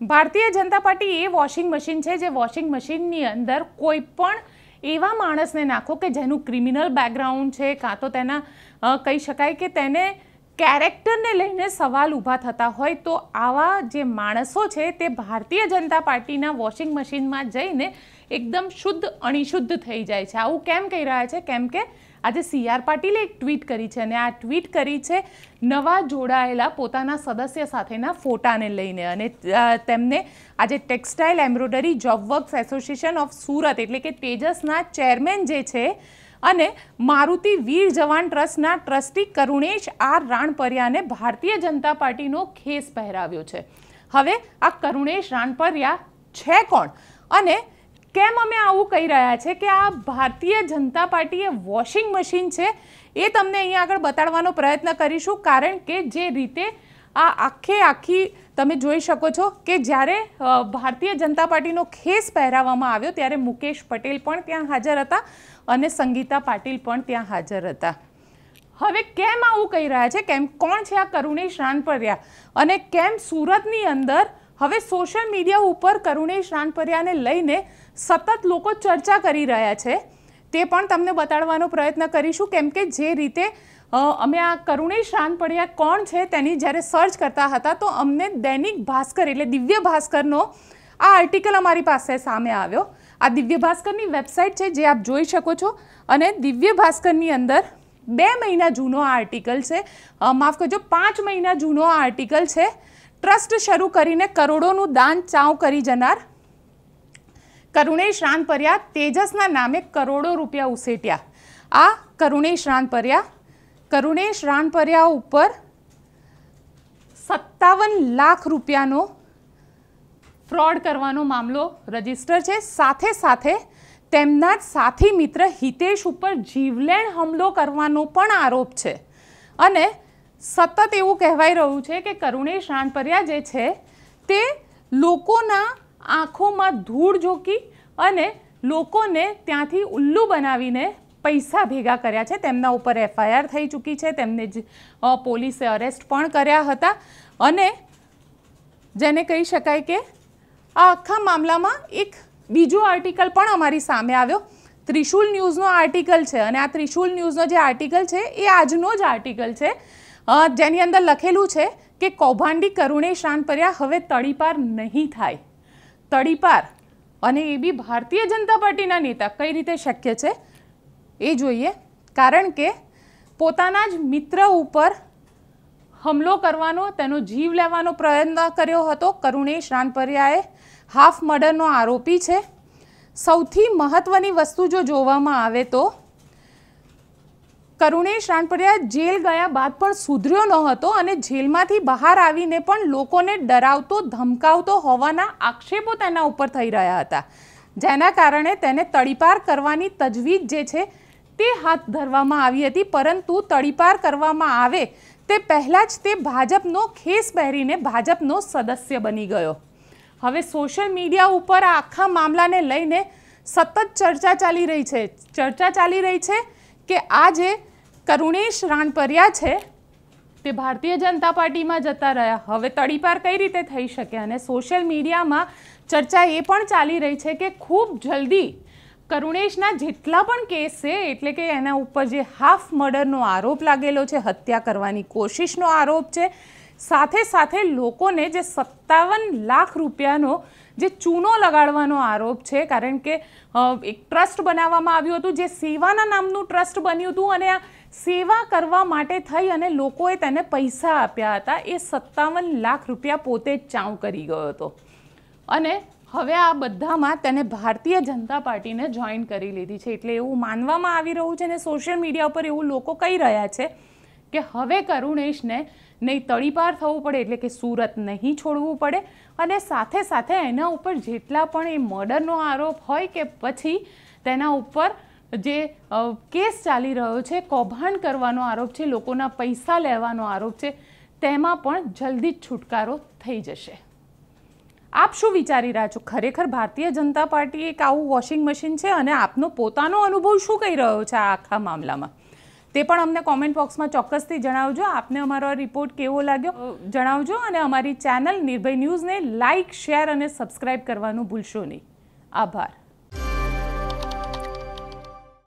ભારતીય જનતા પાર્ટી એ washing machine છે જે વોશિંગ મશીનની અંદર કોઈ પણ એવા માણસને નાખો કે જેનું ક્રિમિનલ બેકગ્રાઉન્ડ છે, કાં તો તેના કહી શકાય કે તેને કેરેક્ટરને લઈને સવાલ ઊભા થતા હોય, તો આવા જે માણસો છે તે ભારતીય જનતા પાર્ટીના વોશિંગ મશીનમાં જઈને એકદમ શુદ્ધ અણિશુદ્ધ થઈ જાય છે. આવું કેમ કહી રહ્યા છે? કેમ કે આજે સીઆર પાટીલે એક ટ્વીટ કરી છે અને આ ટ્વીટ કરી છે નવા જોડાયેલા પોતાના સદસ્ય સાથેના ફોટાને લઈને. અને તેમને આજે textile embroidery job works association of Surat એટલે કે તેજસના ચેરમેન જે છે અને મારુતિ વીર જવાન ટ્રસ્ટના ટ્રસ્ટી કરુણેશ રાણપરિયાને ભારતીય જનતા પાર્ટીનો ખેસ પહેરાવ્યો છે. હવે આ કરુણેશ રાણપરિયા છે કોણ અને કેમ અમે આવું કહી રહ્યા છે કે આ ભારતીય જનતા પાર્ટી એ વોશિંગ મશીન છે, એ તમને અહીંયા આગળ બતાડવાનો પ્રયત્ન કરીશું. કારણ કે જે રીતે આ આખી તમે જોઈ શકો છો કે જ્યારે ભારતીય જનતા પાર્ટીનો ખેસ પહેરાવવામાં આવ્યો ત્યારે મુકેશ પટેલ પણ ત્યાં હાજર હતા અને સંગીતા પાટિલ પણ ત્યાં હાજર હતા. હવે કેમ આવું કહી રહ્યા છે? કેમ કોણ છે આ કરુણેશ રાણપરિયા અને કેમ સુરતની અંદર હવે સોશિયલ મીડિયા ઉપર કરુણેશ રાણપરિયાને લઈને સતત લોકો ચર્ચા કરી રહ્યા છે તે પણ તમને બતાડવાનો પ્રયત્ન કરીશું. કેમ કે જે રીતે અમે આ કરુણેશ રાણપરિયા કોણ છે તેની જ્યારે સર્ચ કરતા હતા તો અમને दैनिक भास्कर એટલે દિવ્ય ભાસ્કરનો આ આર્ટિકલ અમારી પાસે સામે આવ્યો. આ દિવ્ય ભાસ્કરની વેબસાઇટ છે જે આપ જોઈ શકો છો અને દિવ્ય ભાસ્કરની અંદર 2 મહિના જૂનો આ આર્ટિકલ છે, માફ કરજો 5 મહિના જૂનો આ આર્ટિકલ છે. ટ્રસ્ટ શરૂ કરીને કરોડોનું દાન ચાઉ કરી જનાર કરુણેશ રાણપરિયા તેજસના નામે કરોડો રૂપિયા ઉસેટ્યા. આ કરુણેશ રાણપરિયા ઉપર 57 લાખ રૂપિયાનો ફ્રોડ કરવાનો મામલો રજિસ્ટર છે. સાથે સાથે તેમના જ સાથી મિત્ર હિતેશ ઉપર જીવલેણ હુમલો કરવાનો પણ આરોપ છે અને સતત એવું કહેવાઈ રહ્યું છે કે કરુણેશ રાણપરિયા જે છે તે લોકોના આંખોમાં ધૂળ ઝોકી અને લોકોને ત્યાંથી ઉલ્લુ બનાવીને પૈસા ભેગા કર્યા છે. તેમના ઉપર એફઆઈઆર થઈ ચૂકી છે, તેમને જ પોલીસે અરેસ્ટ પણ કર્યા હતા અને જેને કહી શકાય કે આ આખા મામલામાં એક બીજો આર્ટિકલ પણ અમારી સામે આવ્યો. ત્રિશૂલ ન્યૂઝનો આર્ટિકલ છે અને આ ત્રિશૂલ ન્યૂઝનો જે આર્ટિકલ છે એ આજનો જ આર્ટિકલ છે જેની અંદર લખેલું છે કે કૌભાંડી કરુણેશ રાણપરિયા હવે તડીપાર નહીં થાય. તડીપાર અને એ બી ભારતીય જનતા પાર્ટીના નેતા કઈ રીતે શક્ય છે એ જોઈએ. કારણ કે પોતાના જ મિત્ર ઉપર હુમલો કરવાનો, તેનો જીવ લેવાનો પ્રયત્ન કર્યો હતો. કરુણેશ રાણપરિયાએ હાફ મર્ડરનો આરોપી છે. સૌથી મહત્વની વસ્તુ જો જોવામાં આવે તો કરુણેશ રાણપરિયા જેલ ગયા બાદ પણ સુધર્યો ન હતો અને જેલમાંથી બહાર આવીને પણ લોકોને ડરાવતો ધમકાવતો હોવાના આક્ષેપો તેના ઉપર થઈ રહ્યા હતા, જેના કારણે તેને તડીપાર કરવાની તજવીજ જે છે તે હાથ ધરવામાં આવી હતી. પરંતુ તડીપાર કરવામાં આવે તે પહેલાં જ તે ભાજપનો ખેસ પહેરીને ભાજપનો સદસ્ય બની ગયો. હવે સોશિયલ મીડિયા ઉપર આ આખા મામલાને લઈને સતત ચર્ચા ચાલી રહી છે કે આજે કરુણેશ રાણપરિયા છે તે ભારતીય જનતા પાર્ટીમાં જતા રહ્યા, હવે તડીપાર કઈ રીતે થઈ શકે? અને સોશિયલ મીડિયામાં ચર્ચા એ પણ ચાલી રહી છે કે ખૂબ જલ્દી કરુણેશના જેટલા પણ કેસ છે એટલે કે એના ઉપર જે હાફ મર્ડરનો આરોપ લાગેલો છે, હત્યા કરવાની કોશિશનો આરોપ છે, સાથે સાથે લોકોને જે 57 લાખ રૂપિયાનો જે ચૂનો લગાડવાનો આરોપ છે. કારણ કે એક ટ્રસ્ટ બનાવવામાં આવ્યું હતું જે સેવાના નામનું ટ્રસ્ટ બન્યું હતું અને આ સેવા કરવા માટે થઈ અને લોકોએ તેને પૈસા આપ્યા હતા. એ 57 લાખ રૂપિયા પોતે જ ચાઉ કરી ગયો હતો અને હવે આ બધામાં તેને ભારતીય જનતા પાર્ટીને જોઈન કરી લીધી છે. એટલે એવું માનવામાં આવી રહ્યું છે અને સોશિયલ મીડિયા ઉપર એવું લોકો કહી રહ્યા છે કે હવે કરુણેશને નહીં તડીપાર થવું પડે એટલે કે સુરત નહીં છોડવું પડે અને સાથે સાથે એના ઉપર જેટલા પણ એ મર્ડરનો આરોપ હોય કે પછી તેના ઉપર જે કેસ ચાલી રહ્યો છે, કૌભાંડ કરવાનો આરોપ છે, લોકોના પૈસા લેવાનો આરોપ છે, તેમાં પણ જલ્દી જ છુટકારો થઈ જશે. આપ શું વિચારી રહ્યા છો? ખરેખર ભારતીય જનતા પાર્ટી એક આવું વોશિંગ મશીન છે અને આપનો પોતાનો અનુભવ શું કહી રહ્યો છે આ આખા મામલામાં તે પણ અમને કોમેન્ટ બોક્સમાં ચોક્કસથી જણાવજો। આપને અમારો રિપોર્ટ કેવો લાગ્યો જણાવજો અને અમારી ચેનલ નિર્ભય ન્યૂઝને લાઇક, શેર અને સબસ્ક્રાઇબ કરવાનું ભૂલશો નહીં। આભાર।